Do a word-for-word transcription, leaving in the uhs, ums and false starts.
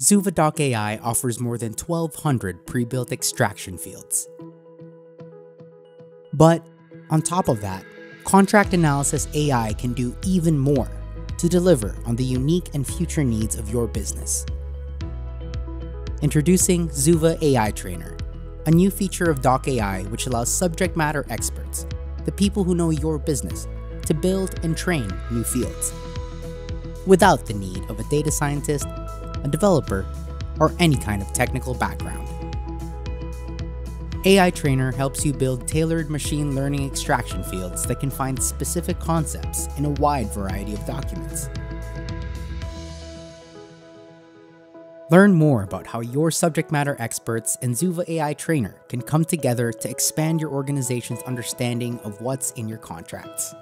Zuva Doc A I offers more than twelve hundred pre-built extraction fields. But on top of that, Contract Analysis A I can do even more to deliver on the unique and future needs of your business. Introducing Zuva A I Trainer, a new feature of Doc A I which allows subject matter experts, the people who know your business, to build and train new fields, without the need of a data scientist, a developer, or any kind of technical background. A I Trainer helps you build tailored machine learning extraction fields that can find specific concepts in a wide variety of documents. Learn more about how your subject matter experts and Zuva A I Trainer can come together to expand your organization's understanding of what's in your contracts.